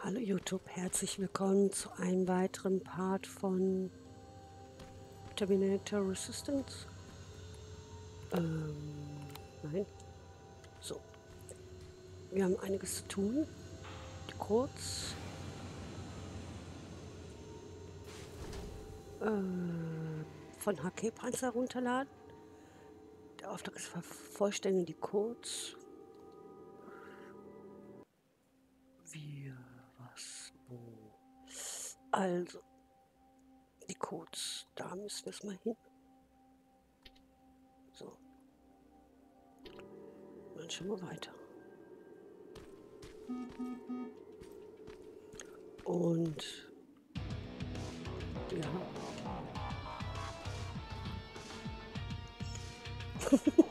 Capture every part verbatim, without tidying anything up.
Hallo YouTube, herzlich willkommen zu einem weiteren Part von Terminator Resistance. Ähm, nein. So. Wir haben einiges zu tun. Kurz. Äh, von H K-Panzer runterladen. Der Auftrag ist vervollständigen die Codes. Wir, was, wo? Also, die Codes, da müssen wir es mal hin. So. Dann schauen wir weiter. Und, ja. Okay.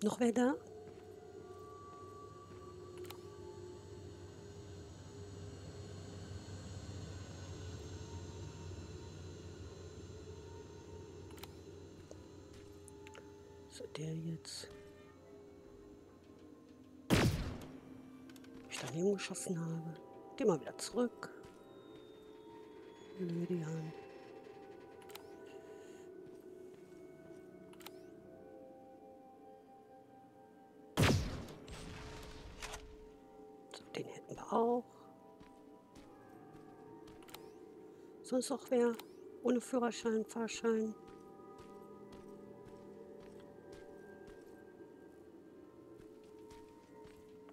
Noch wer da? So, der jetzt. Ich daneben geschossen habe. Geh mal wieder zurück. Nö, die Hand. Den hätten wir auch. Sonst auch wer ohne Führerschein, Fahrschein.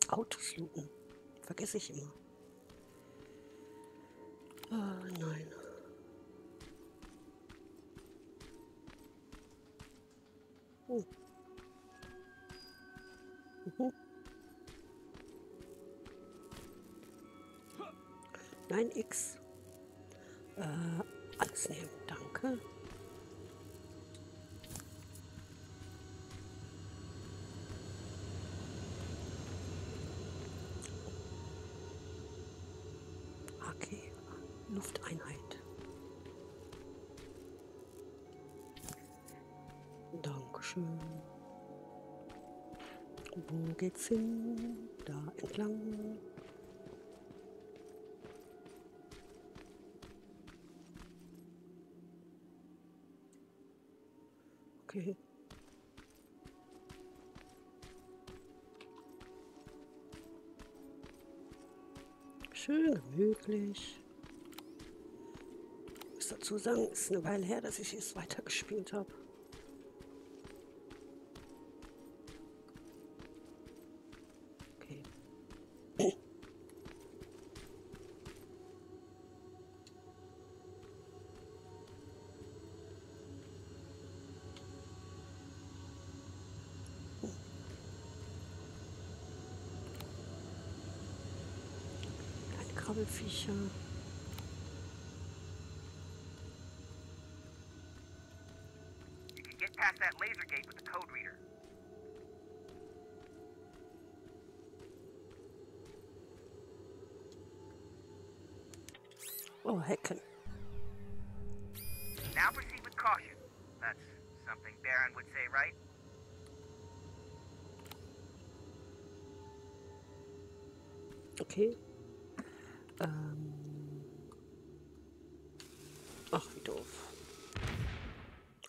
Autos looten. Vergesse ich immer. Oh nein. Oh. Mhm. Nein, X. Äh, alles nehmen, danke. Okay, Lufteinheit. Dankeschön. Wo geht's hin? Da entlang. Okay. Schön gemütlich. Ich muss dazu sagen, es ist eine Weile her, dass ich es weitergespielt habe. Okay. Krabbelfiecher. You can get past that laser gate with the code reader. Oh, hecken. Now proceed with caution. That's something Baron would say, right? Okay. Ähm Ach, wie doof.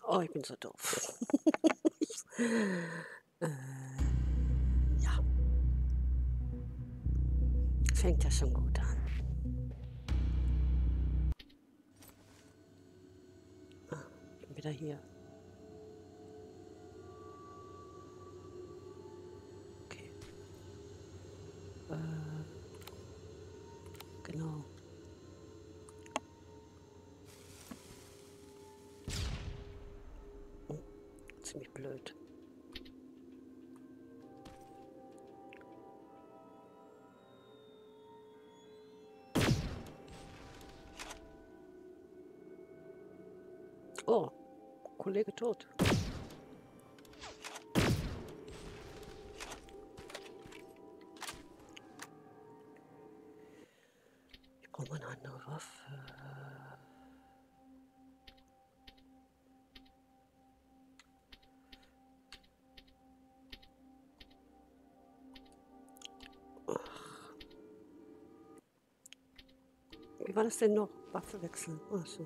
Oh, ich bin so doof. äh, ja. Fängt ja schon gut an. Ah, ich bin wieder hier. Okay. Äh. Genau. Hm. Ziemlich blöd. Oh, Kollege tot. Ich brauche mal eine andere Waffe. Wie war das denn noch? Waffe wechseln. Ach so.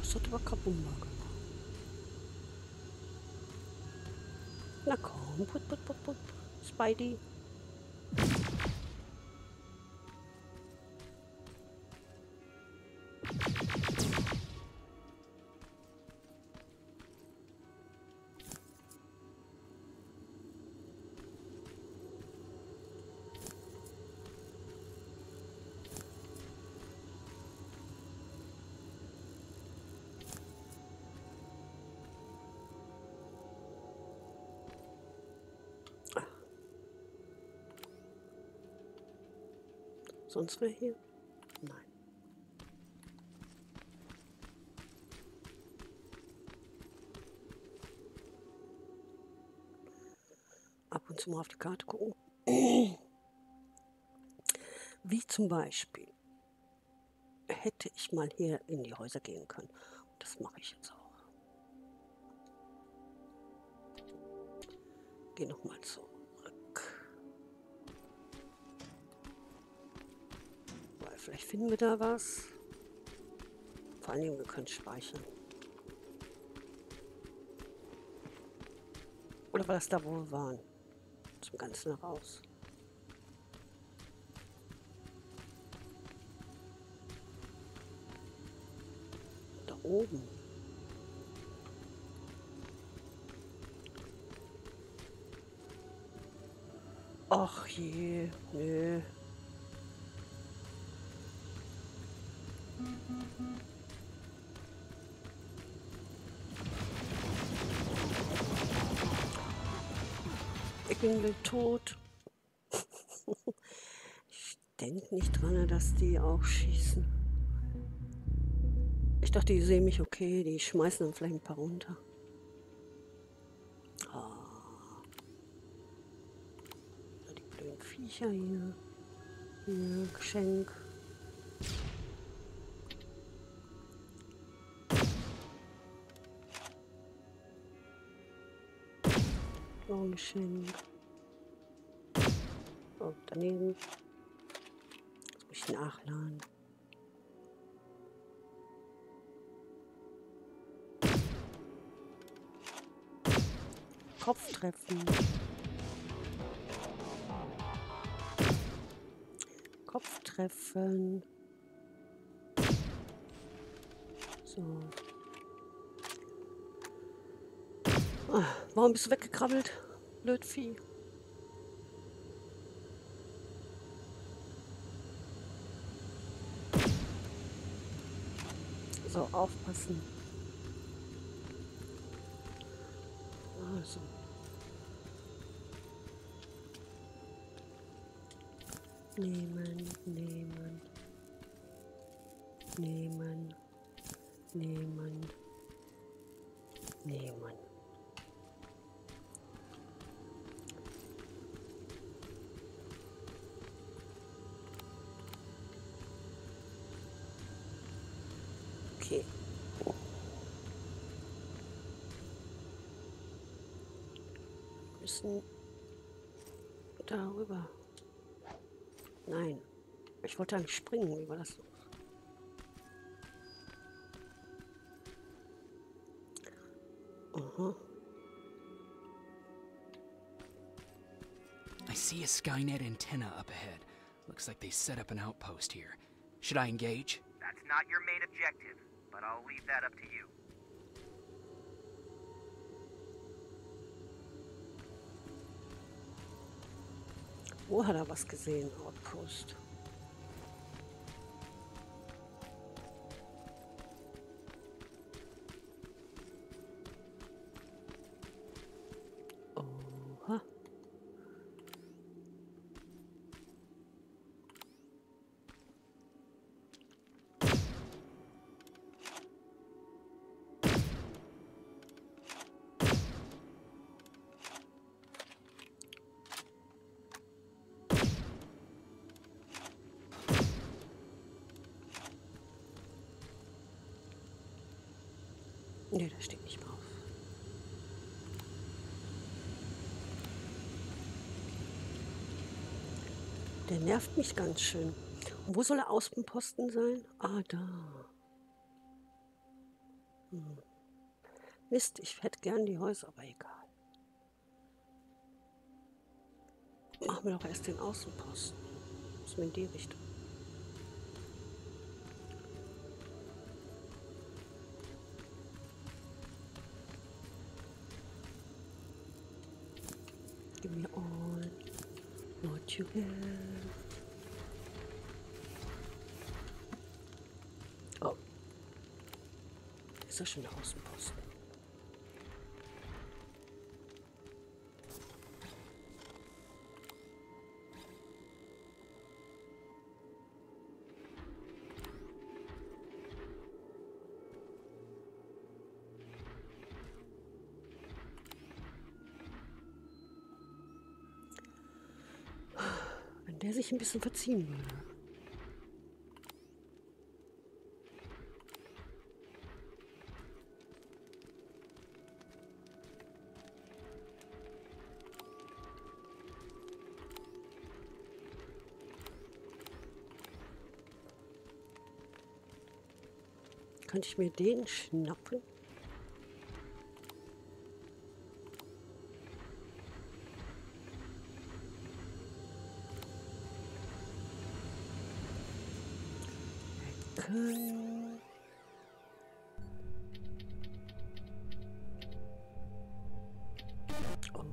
Das hat aber kaputt gemacht. Na komm, put, put, put, put. Spidey. Sonst wer hier? Nein. Ab und zu mal auf die Karte gucken. Wie zum Beispiel hätte ich mal hier in die Häuser gehen können. Das mache ich jetzt auch. Geh nochmal so. Vielleicht finden wir da was. Vor allen Dingen, wir können speichern. Oder war das da, wo wir waren? Zum Ganzen heraus. Da oben. Ach je, nö. Ich bin tot. Ich denke nicht dran, dass die auch schießen. Ich dachte, die sehen mich okay. Die schmeißen dann vielleicht ein paar runter. Oh. Die blöden Viecher hier. Hier, Geschenk. Geschenk. Oh, daneben. Jetzt muss ich nachladen. Kopftreffen. Kopftreffen. So. Ah, warum bist du weggekrabbelt? Blöd Vieh. So, aufpassen. Also. Nehmen, nehmen. Nehmen. Nehmen. Nehmen. Darüber. Nein. Ich wollte eigentlich springen. Wie war das noch? Uh-huh. I see a Skynet antenna up ahead. Looks like they set up an outpost here. Should I engage? That's not your main objective, but I'll leave that up to you. Wo hat er was gesehen? Outpost. Nee, das steht nicht drauf. Der nervt mich ganz schön. Und wo soll der Außenposten sein? Ah, da. Hm. Mist, ich hätte gern die Häuser, aber egal. Machen wir doch erst den Außenposten. Müssen wir in die Richtung. Give me all what you have. Oh. Ist das schon der Außenposten? Wenn der sich ein bisschen verziehen würde. Könnte ich mir den schnappen? Ecke. Oh.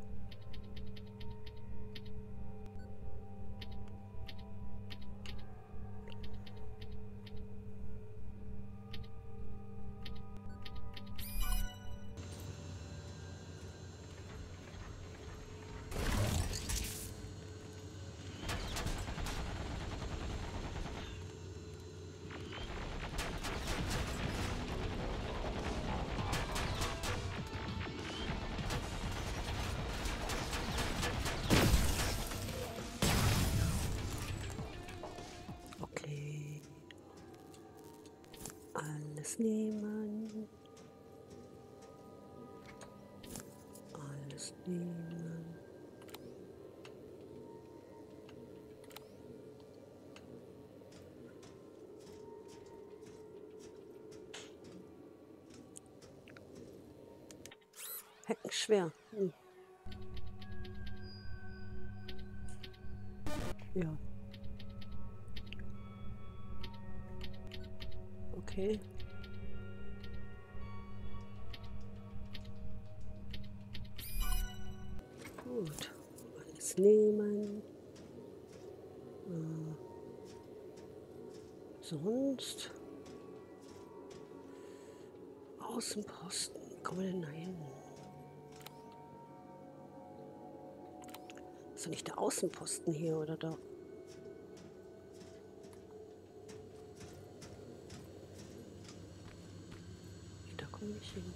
Alles nehmen. Alles nehmen. Hecken schwer. Hm. Ja. Okay. Gut, alles nehmen. Äh, sonst Außenposten, kommen wir denn da hin? Ist doch nicht der Außenposten hier oder da? Da komme ich hin.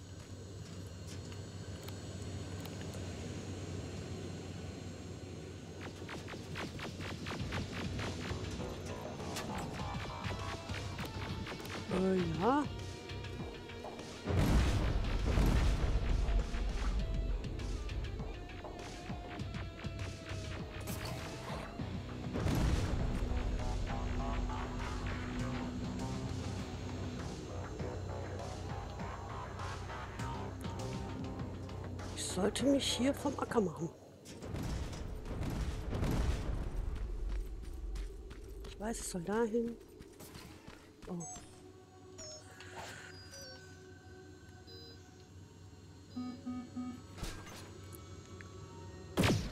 Äh, ja. Ich sollte mich hier vom Acker machen. Ich weiß, es soll dahin. Oh.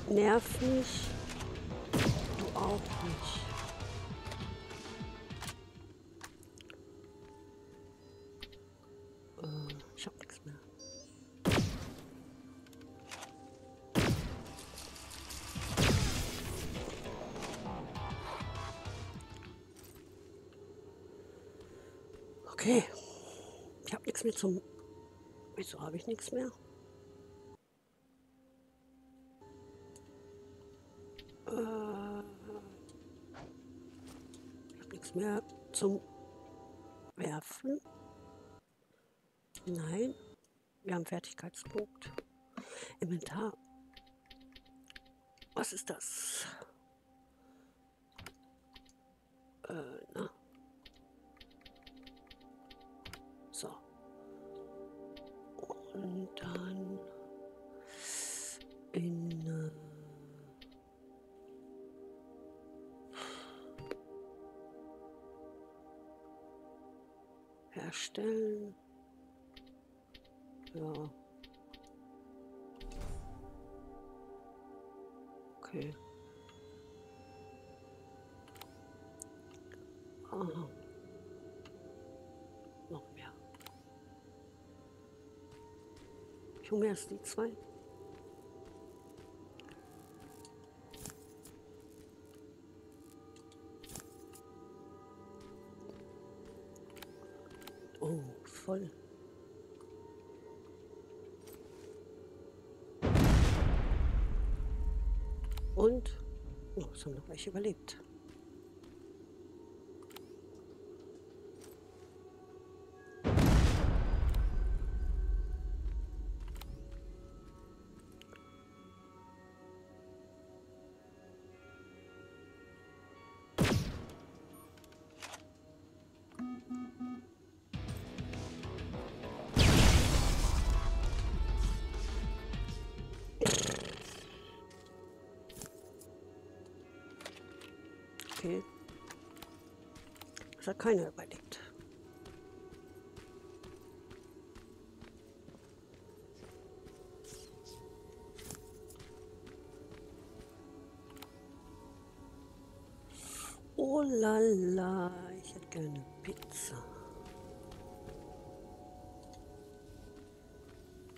Nerv mich. Du auch nicht. Äh, ich hab nichts mehr. Okay. Ich hab nichts mehr zum... Wieso habe ich nichts mehr? mehr zum Werfen. Nein. Wir haben Fertigkeitspunkt. Inventar. Was ist das? Äh, na. So. Und dann in äh, herstellen. Ja. Okay. Aha. Noch mehr. Ich hole mir erst die zwei. Oh, voll. Und oh, es haben noch welche überlebt. Okay. Das hat keiner überlebt. Oh la la, ich hätte gerne Pizza.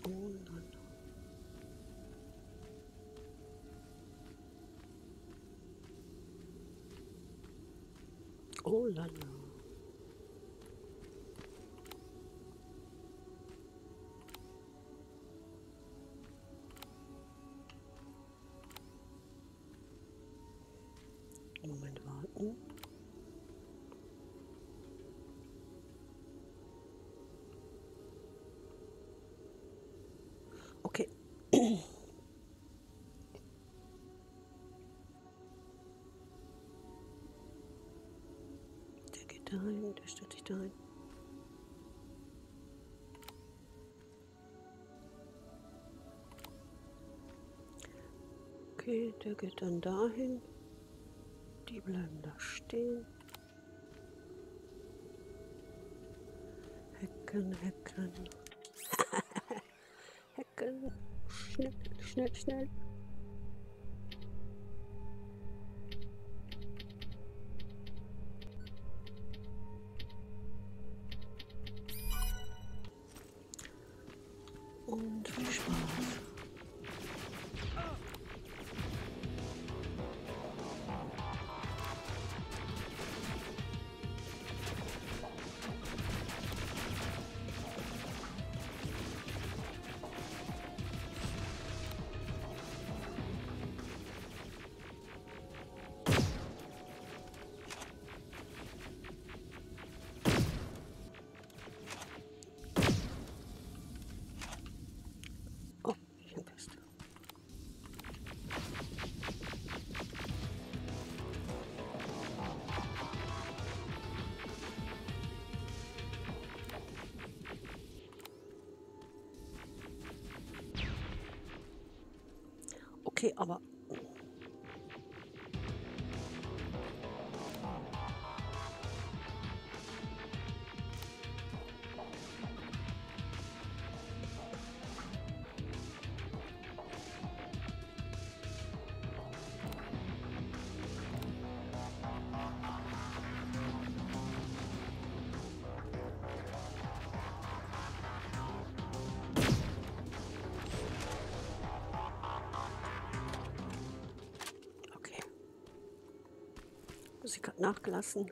Oh la la. Oh la la. Moment warten. Okay. Dahin, der stellt sich dahin. Okay, der geht dann dahin. Die bleiben da stehen. Hacken, hacken. Hacken. Schnell, schnell, schnell. Und viel Spaß. Okay, aber sie hat nachgelassen.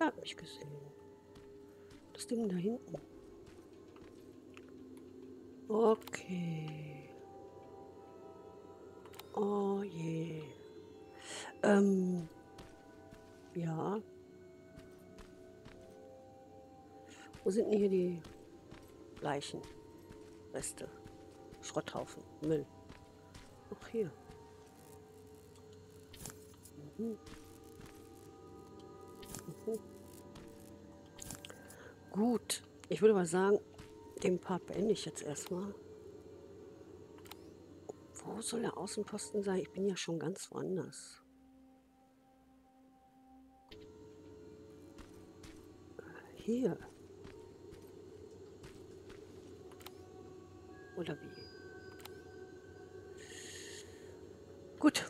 Er hat mich gesehen. Das Ding da hinten. Okay. Oh je. Ähm. Ja. Wo sind denn hier die Leichen? Reste. Schrotthaufen. Müll. Auch hier. Mhm. Mhm. Gut. Ich würde mal sagen, den Part beende ich jetzt erstmal. Wo soll der Außenposten sein? Ich bin ja schon ganz woanders. Hier. Oder wie? Gut.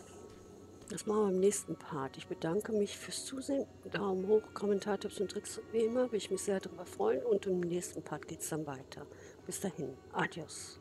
Das machen wir im nächsten Part. Ich bedanke mich fürs Zusehen. Daumen hoch, Kommentartipps und Tricks wie immer. Würde ich mich sehr darüber freuen. Und im nächsten Part geht es dann weiter. Bis dahin. Adios.